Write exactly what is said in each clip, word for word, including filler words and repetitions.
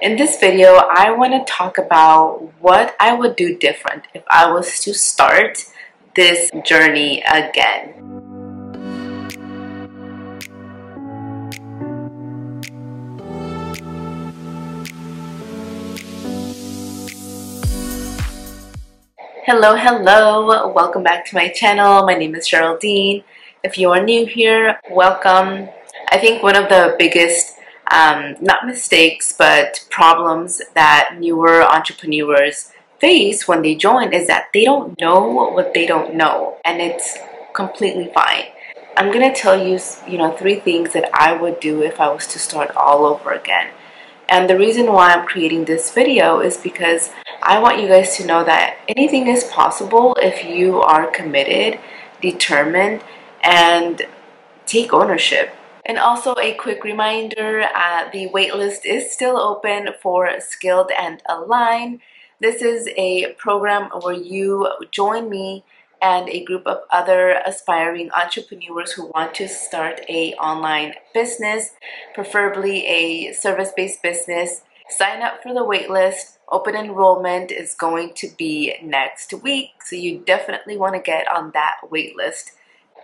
In this video, I want to talk about what I would do different if I was to start this journey again. Hello, hello. Welcome back to my channel. My name is Geraldine. If you are new here, welcome. I think one of the biggest Um, not mistakes, but problems that newer entrepreneurs face when they join is that they don't know what they don't know, and it's completely fine. I'm gonna tell you, you know, three things that I would do if I was to start all over again. And the reason why I'm creating this video is because I want you guys to know that anything is possible if you are committed, determined, and take ownership. And also a quick reminder, uh, the waitlist is still open for Skilled and Align. This is a program where you join me and a group of other aspiring entrepreneurs who want to start an online business, preferably a service-based business. Sign up for the waitlist. Open enrollment is going to be next week, so you definitely want to get on that waitlist.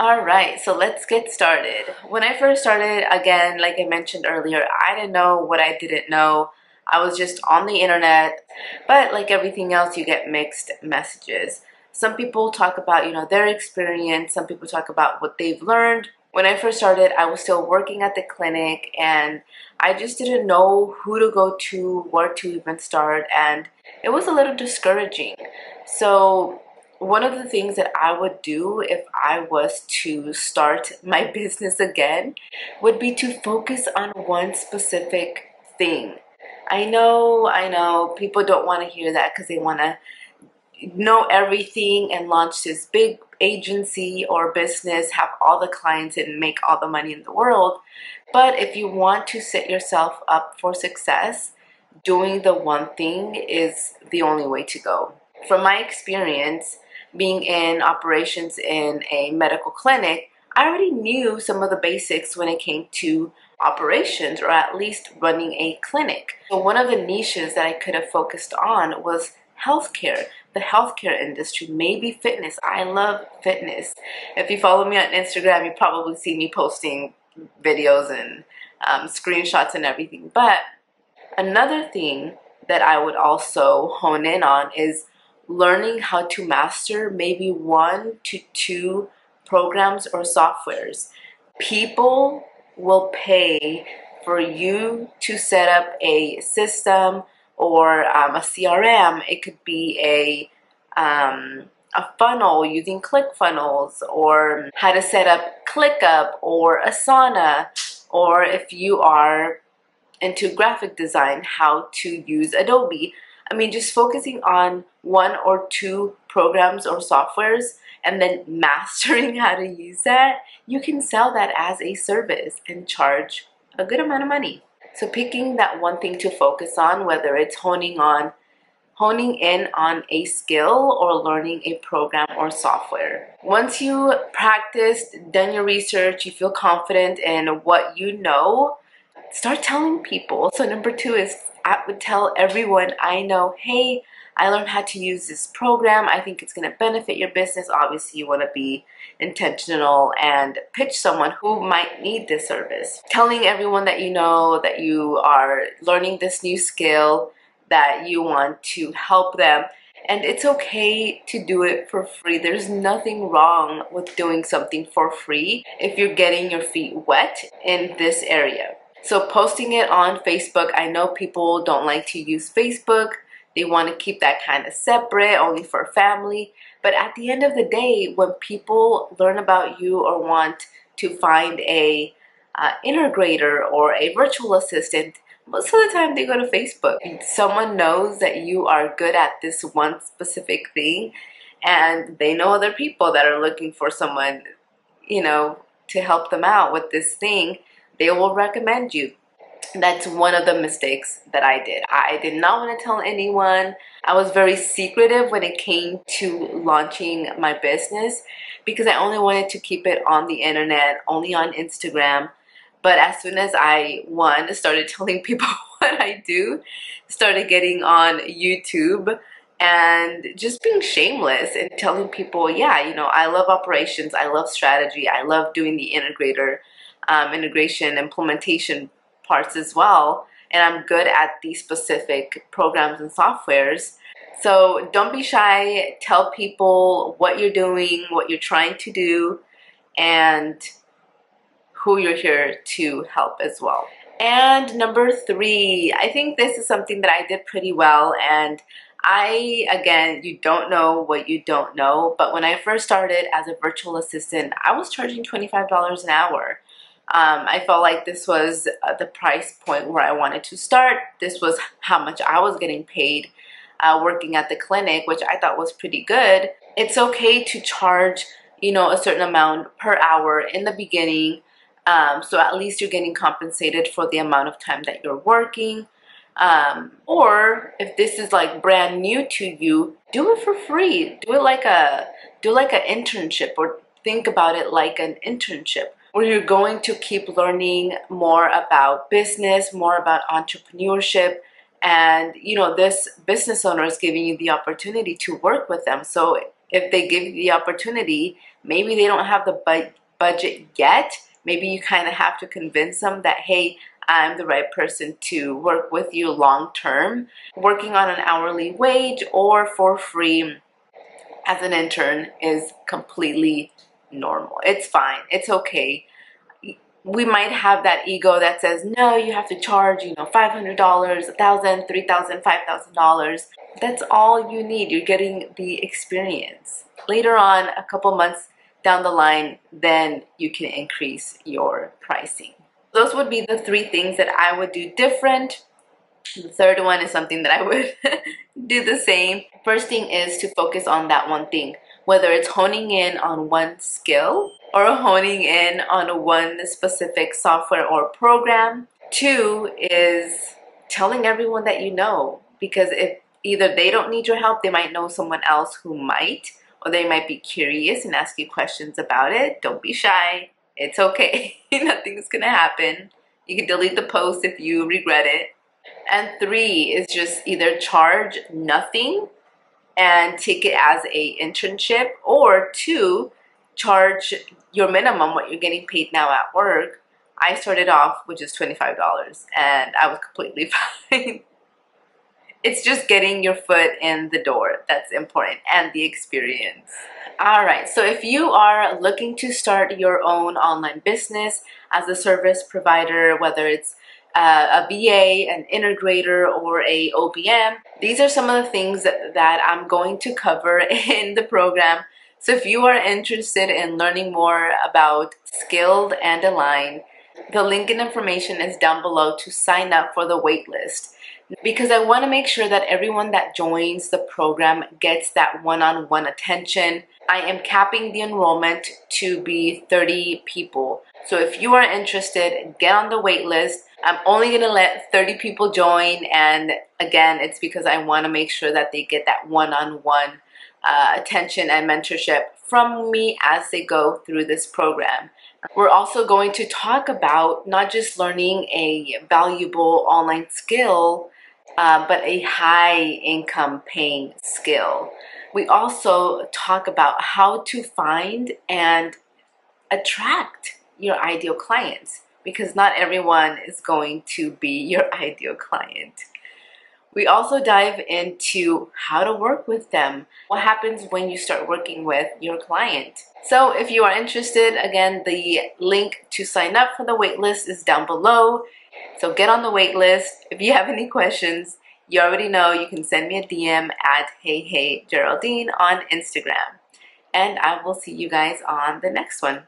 Alright, so let's get started. When I first started, again, like I mentioned earlier, I didn't know what I didn't know. I was just on the internet, but like everything else, you get mixed messages. Some people talk about, you know, their experience. Some people talk about what they've learned. When I first started, I was still working at the clinic, and I just didn't know who to go to, where to even start, and it was a little discouraging. So one of the things that I would do if I was to start my business again would be to focus on one specific thing. I know, I know, people don't want to hear that because they want to know everything and launch this big agency or business, have all the clients and make all the money in the world. But if you want to set yourself up for success, doing the one thing is the only way to go. From my experience, being in operations in a medical clinic, I already knew some of the basics when it came to operations, or at least running a clinic. So one of the niches that I could have focused on was healthcare, the healthcare industry, maybe fitness. I love fitness. If you follow me on Instagram, you probably see me posting videos and um, screenshots and everything. But another thing that I would also hone in on is learning how to master maybe one to two programs or softwares. People will pay for you to set up a system or um, a C R M. It could be a um, a funnel using ClickFunnels, or how to set up ClickUp or Asana, or if you are into graphic design, how to use Adobe. I mean, just focusing on one or two programs or softwares and then mastering how to use that, you can sell that as a service and charge a good amount of money. So picking that one thing to focus on, whether it's honing on, honing in on a skill or learning a program or software. Once you practiced, done your research, you feel confident in what you know, start telling people. So number two is I would tell everyone I know, hey, I learned how to use this program. I think it's going to benefit your business. Obviously, you want to be intentional and pitch someone who might need this service. Telling everyone that you know that you are learning this new skill, that you want to help them. And it's okay to do it for free. There's nothing wrong with doing something for free if you're getting your feet wet in this area. So posting it on Facebook, I know people don't like to use Facebook. They want to keep that kind of separate, only for family. But at the end of the day, when people learn about you or want to find a uh, integrator or a virtual assistant, most of the time they go to Facebook. Someone knows that you are good at this one specific thing, and they know other people that are looking for someone, you know, to help them out with this thing. They will recommend you. That's one of the mistakes that I did. I did not want to tell anyone. I was very secretive when it came to launching my business because I only wanted to keep it on the internet, only on Instagram. But as soon as I, one, started telling people what I do, started getting on YouTube and just being shameless and telling people, yeah, you know, I love operations, I love strategy, I love doing the integrator, um, integration, implementation parts as well, and I'm good at these specific programs and softwares. So don't be shy, tell people what you're doing, what you're trying to do, and who you're here to help as well. And number three, I think this is something that I did pretty well, and I, again, you don't know what you don't know, but when I first started as a virtual assistant, I was charging twenty-five dollars an hour. Um, I felt like this was the price point where I wanted to start. This was how much I was getting paid uh, working at the clinic, which I thought was pretty good. It's okay to charge, you know, a certain amount per hour in the beginning, um, so at least you're getting compensated for the amount of time that you're working. Um, or if this is like brand new to you, do it for free. Do it like a do like an internship, or think about it like an internship, where you're going to keep learning more about business, more about entrepreneurship, and you know this business owner is giving you the opportunity to work with them. So if they give you the opportunity, maybe they don't have the bu- budget yet. Maybe you kind of have to convince them that, hey, I'm the right person to work with you long term, working on an hourly wage or for free as an intern is completely normal. It's fine. It's okay. We might have that ego that says, no, you have to charge, you know, five hundred dollars, one thousand dollars, three thousand dollars, five thousand dollars. That's all you need. You're getting the experience. Later on, a couple months down the line, then you can increase your pricing. Those would be the three things that I would do different. The third one is something that I would do the same. First thing is to focus on that one thing, whether it's honing in on one skill or honing in on one specific software or program. Two is telling everyone that you know, because if either they don't need your help, they might know someone else who might, or they might be curious and ask you questions about it. Don't be shy. It's okay, nothing's gonna happen. You can delete the post if you regret it. And three is just either charge nothing and take it as a internship, or two, charge your minimum, what you're getting paid now at work. I started off with just twenty-five dollars and I was completely fine. It's just getting your foot in the door that's important, and the experience. All right, so if you are looking to start your own online business as a service provider, whether it's uh, a V A, an integrator, or a O B M, these are some of the things that, that I'm going to cover in the program. So if you are interested in learning more about Skilled and Align, the link and information is down below to sign up for the waitlist, because I want to make sure that everyone that joins the program gets that one-on-one attention. I am capping the enrollment to be thirty people. So if you are interested, get on the wait list. I'm only going to let thirty people join. And again, it's because I want to make sure that they get that one-on-one uh, attention and mentorship from me as they go through this program. We're also going to talk about not just learning a valuable online skill, uh, but a high income paying skill. We also talk about how to find and attract your ideal clients, because not everyone is going to be your ideal client. We also dive into how to work with them. What happens when you start working with your client? So if you are interested, again, the link to sign up for the waitlist is down below. So get on the waitlist. If you have any questions, you already know you can send me a D M at HeyHeyGeraldine on Instagram. And I will see you guys on the next one.